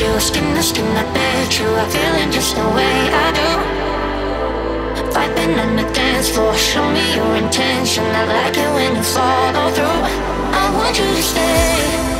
you, skin to skin, I bet you are feeling just the way I do. Vibing on the dance floor, show me your intention. I like it when you follow through. I want you to stay.